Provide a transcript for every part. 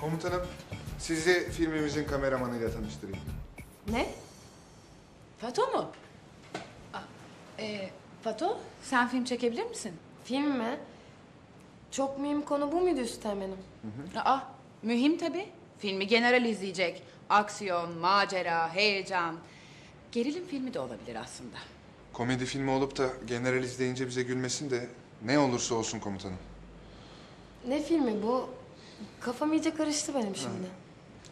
Komutanım, sizi filmimizin kameramanıyla tanıştırayım. Ne? Fato mu? Fato, sen film çekebilir misin? Film mi? Çok mühim konu bu muydu üstemenim? Aa, mühim tabii. Filmi general izleyecek. Aksiyon, macera, heyecan. Gerilim filmi de olabilir aslında. Komedi filmi olup da general izleyince bize gülmesin de ne olursa olsun komutanım. Ne filmi bu? Kafam iyice karıştı benim şimdi.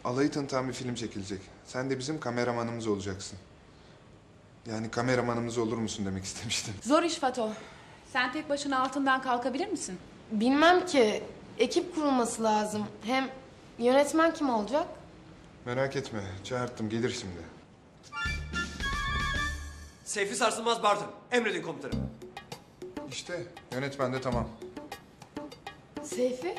Ha. Alayı tanıtan bir film çekilecek. Sen de bizim kameramanımız olacaksın. Yani kameramanımız olur musun demek istemiştim. Zor iş Fato. Sen tek başına altından kalkabilir misin? Bilmem ki. Ekip kurulması lazım. Hem yönetmen kim olacak? Merak etme. Çağırttım. Gelir şimdi. Seyfi Sarsılmaz Bartın. Emredin komutanım. İşte yönetmen de tamam. Seyfi?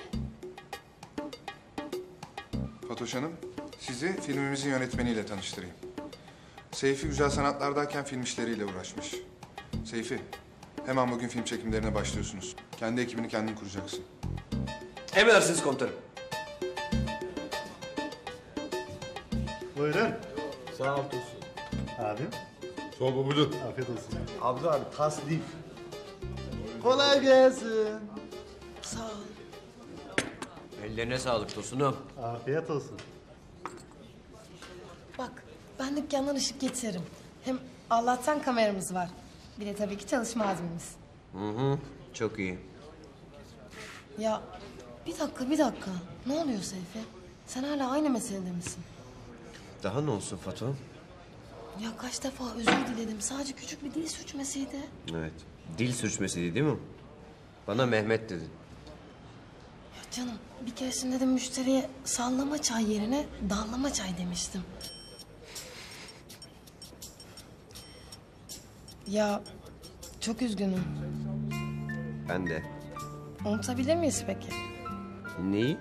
Fatoş Hanım, sizi filmimizin yönetmeniyle tanıştırayım. Seyfi Güzel Sanatlar'dayken film işleriyle uğraşmış. Seyfi, hemen bugün film çekimlerine başlıyorsunuz. Kendi ekibini kendin kuracaksın. Emredersiniz komutanım. Buyurun. Sağ ol Tosun. Abim. Sol babacığım. Afiyet olsun. Abla abi, tasdif. Kolay gelsin. Sağ ol. Ellerine sağlık Tosun'um. Afiyet olsun. Bak, ben dükkandan ışık getiririm. Hem Allah'tan kameramız var. Bir de tabii ki çalışma azmimiz. Hı, çok iyi. Ya bir dakika. Ne oluyor Seyfi? Sen hala aynı meselede misin? Daha ne olsun Fato? Ya kaç defa özür diledim. Sadece küçük bir dil sürçmesiydi. Evet, dil sürçmesiydi değil mi? Bana Mehmet dedin. Ya canım, bir keresinde de müşteriye sallama çay yerine dallama çay demiştim. Ya çok üzgünüm. Ben de. Unutabilir miyiz peki? Neyi?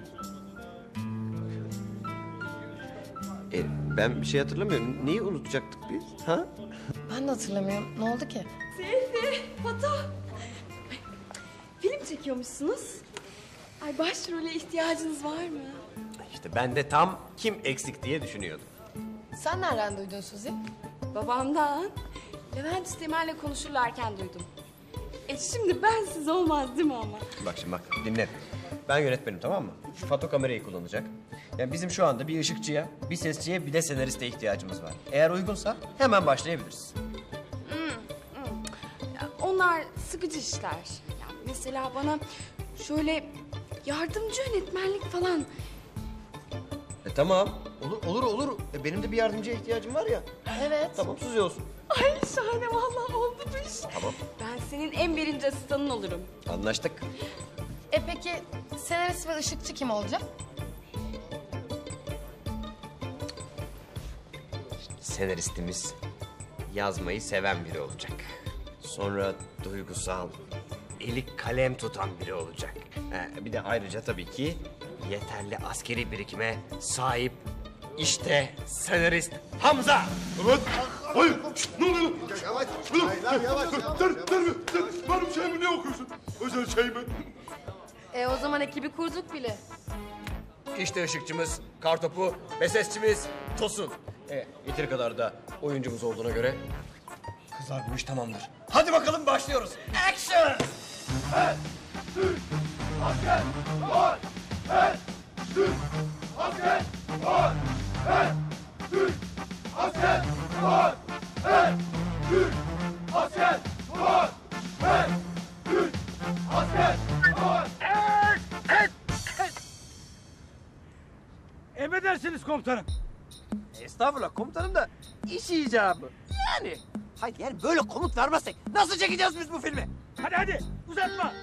Ben bir şey hatırlamıyorum. Neyi unutacaktık biz? Ha? Ben de hatırlamıyorum. Ne oldu ki? Seyfi, Fato. Film çekiyormuşsunuz. Ay, başrole ihtiyacınız var mı? İşte ben de tam kim eksik diye düşünüyordum. Sen nereden duydun Suzi? Babamdan. Levent İstemel'le konuşurlarken duydum. Şimdi bensiz olmaz değil mi ama? Bak şimdi dinle. Ben yönetmenim, tamam mı? Şu Fato kamerayı kullanacak. Yani bizim şu anda bir ışıkçıya, bir sesçiye, bir de senariste ihtiyacımız var. Eğer uygunsa hemen başlayabiliriz. Onlar sıkıcı işler. Yani mesela bana şöyle yardımcı yönetmenlik falan. Tamam. Olur. Benim de bir yardımcıya ihtiyacım var ya. Evet. Tamam, Suzi olsun. Ay şahane, vallahi oldu bu iş. Tamam. Ben senin en birinci asistanın olurum. Anlaştık. Peki senarist ve ışıkçı kim olacak? Senaristimiz yazmayı seven biri olacak. Sonra duygusal, eli kalem tutan biri olacak. Bir de ayrıca tabii ki yeterli askeri birikime sahip. İşte senarist Hamza. Evet. Hayır. Ne oluyor lan? Yavaş. Dur. Benim şeyimi ne okuyorsun? Özel şey mi? O zaman ekibi kurduk bile. İşte ışıkçımız, kartopu, sesçimiz Tosun. Yeteri kadar da oyuncumuz olduğuna göre kızlar bu iş tamamdır. Hadi bakalım başlıyoruz. Action! Asker! Var! Türk! Asker! Var! Türk! Asker! Var! Türk! Asker! Var! Türk! Asker! Var! Emredersiniz komutanım. Estağfurullah komutanım da iş icabı. Yani böyle komut vermezsek nasıl çekeceğiz biz bu filmi? Hadi uzatma.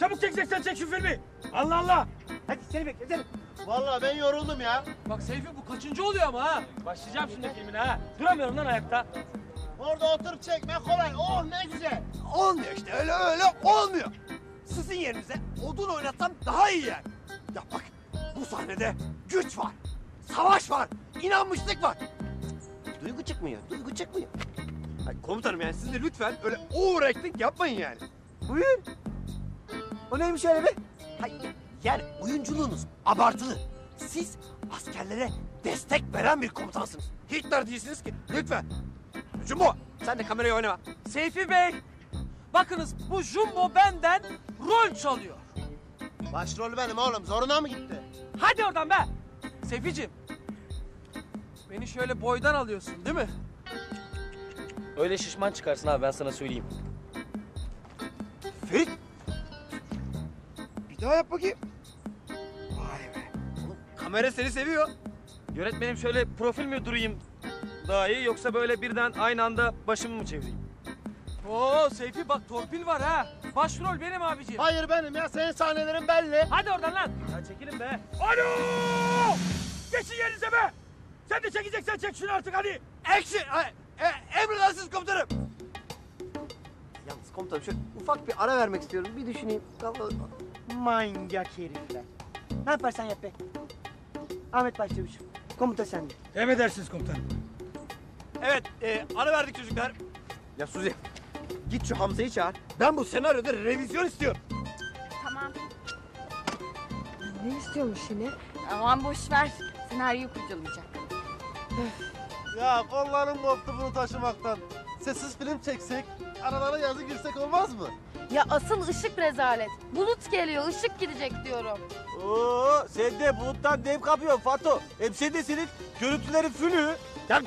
Çabuk çekeceksen çek şu filmi. Allah. Hadi seni bekledim. Vallahi ben yoruldum ya. Bak Seyfi, bu kaçıncı oluyor ama ha? Başlayacağım şimdi filmine ha. Duramıyorum lan ayakta. Orada oturup çekme kolay. Oh ne güzel. Olmuyor işte, öyle olmuyor. Sizin yerinize odun oynatsam daha iyi yani. Ya bak, bu sahnede güç var. Savaş var. İnanmışlık var. Duygu çıkmıyor. Hayır, komutanım yani siz de lütfen öyle overacting yapmayın yani. Buyurun. O neymiş öyle be? Hayır, yani oyunculuğunuz abartılı. Siz askerlere destek veren bir komutansınız. Hitler değilsiniz ki. Lütfen. Jumbo, sen de kamerayı oynama. Seyfi Bey, bakınız bu Jumbo benden rol çalıyor. Başrol benim oğlum. Zoruna mı gitti? Hadi oradan be. Seyficiğim, beni şöyle boydan alıyorsun değil mi? Öyle şişman çıkarsın abi, ben sana söyleyeyim. Ferit! Bir daha yap bakayım. Vay be. Oğlum, kamera seni seviyor. Yönetmenim şöyle profil mi durayım daha iyi, yoksa böyle birden aynı anda başımı mı çevireyim? Oo Seyfi bak, torpil var ha. Başrol benim abiciğim. Hayır benim ya, senin sahnelerin belli. Hadi oradan lan. Ya çekilin be. Alo! Geçin yerinize be! Sen de çekeceksen çek şunu artık hadi. Action! Emredersiniz komutanım. Yalnız komutanım şöyle ufak bir ara vermek istiyorum. Bir düşüneyim. Manyak herifler. Ne yaparsan yap be. Ahmet Başçavuş, komuta sende. Emredersiniz komutanım. Evet, ara verdik çocuklar. Ya Suzi, git şu Hamza'yı çağır. Ben bu senaryoda revizyon istiyorum. Tamam. Ne istiyormuş yine? Aman boş ver. Senaryo kurcalayacak. Ya kollarım koptu bunu taşımaktan. Sessiz film çeksek, aralara yazı girsek olmaz mı? Ya asıl ışık rezalet. Bulut geliyor, ışık gidecek diyorum. Oo, sen de buluttan dev kapıyorsun Fato. Hepsi de senin görüntülerin fülü. Ya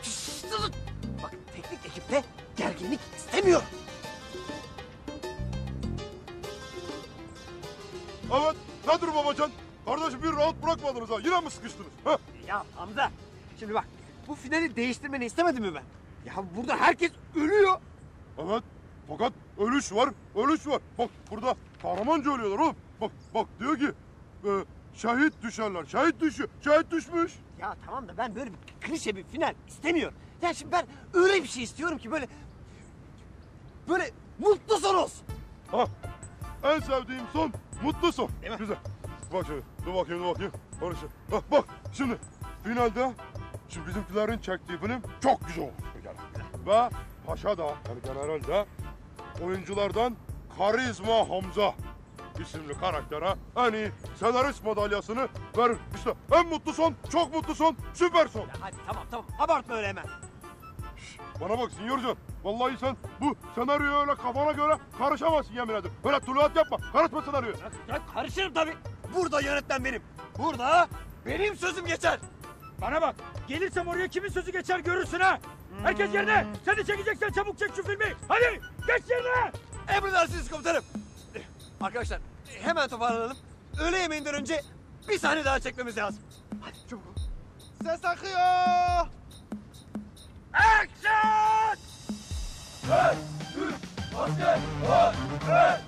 bak, teknik ekipte gerginlik istemiyor. Evet, nedir babacan? Kardeşim bir rahat bırakmadınız ha, yine mi sıkıştınız? Ha? Ya Hamza, şimdi bak. Bu finali değiştirmeni istemedim mi ben? Ya burada herkes ölüyor. Evet, fakat ölüş var, ölüş var. Bak burada kahramanca ölüyorlar oğlum. Bak, bak diyor ki şehit düşerler, şehit düşüyor, şehit düşmüş. Ya tamam da ben böyle bir klişe bir final istemiyorum. Ya şimdi ben öyle bir şey istiyorum ki böyle mutlu son olsun. Ha, en sevdiğim son mutlu son. Güzel. Bak şimdi, dur bakayım. Bak, bak şimdi finalde. Şimdi bizimkilerin çektiği film çok güzel olmuş. Ve paşa da, yani general de oyunculardan Karizma Hamza isimli karaktere en iyi senarist madalyasını verir. İşte en mutlu son, çok mutlu son, süper son. Ya hadi tamam, abartma öyle hemen. Şişt, bana bak Sinyorcan, vallahi sen bu senaryoya öyle kafana göre karışamazsın yemin ederim. Böyle tuluat yapma, karışma senaryoya. Ya karışırım tabii. Burada yönetmen benim. Burada benim sözüm geçer. Bana bak, gelirsem oraya kimin sözü geçer görürsün ha! Herkes yerine! Sen de çekeceksen çabuk çek şu filmi! Hadi! Geç yerine! Emredersiniz komutanım! Arkadaşlar, hemen toparlanalım. Öğle yemeğinden önce bir saniye daha çekmemiz lazım. Hadi çabuk! Ses akıyor! Action! Hey! Türk! Asker! Asker!